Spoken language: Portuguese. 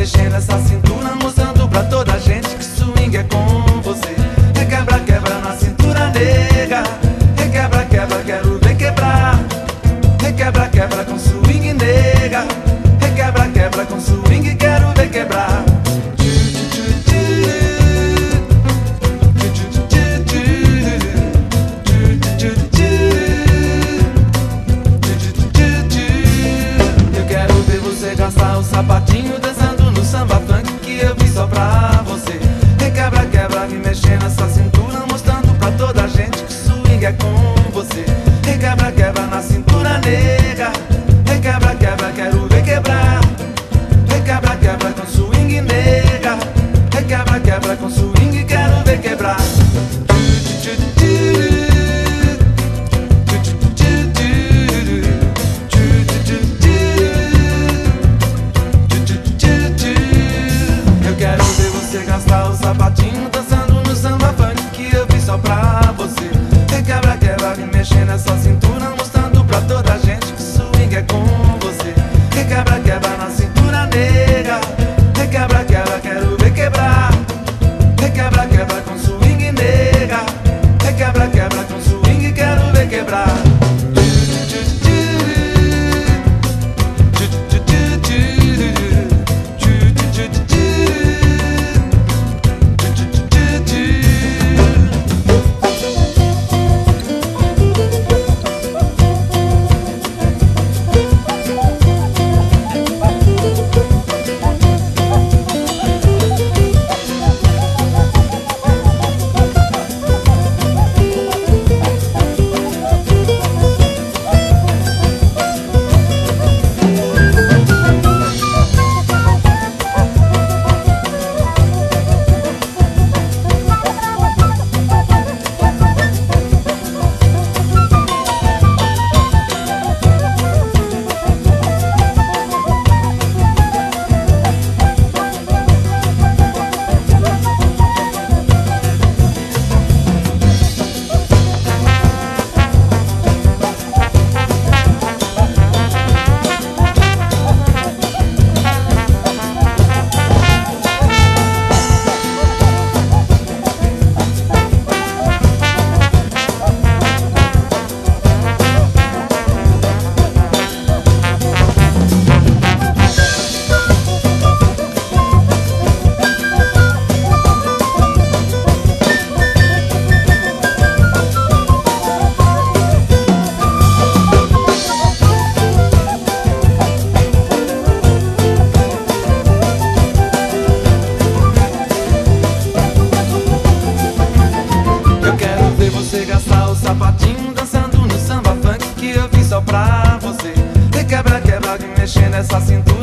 legenda, essa cintura mostrando pra toda a gente que swing é com você. Requebra, quebra na cintura nega. Requebra, quebra, quero ver quebrar. Requebra, quebra com swing nega. Requebra, quebra com swing, quero ver quebrar. O sapatinho dançando no samba funk que eu vi só pra você. Requebra, quebra, me mexendo essa cintura, mostrando pra toda a gente que swing é com você. Requebra, quebra na cintura nega. Requebra, quebra, quero ver quebrar. Requebra, quebra com swing nega. Requebra, quebra com swing, quero ver quebrar. O sapatinho dançando no samba funk que eu vi só pra você. Requebra, quebra, me mexendo essa cintura, mostrando pra toda a gente que swing é com você. Requebra, quebra na cintura nega. Requebra, quebra, quero ver quebrar. Requebra, quebra com swing nega. Requebra, quebra com swing, quero ver quebrar. Sapatinho dançando no samba funk que eu vi só pra você. Requebra, quebra, me mexendo essa cintura.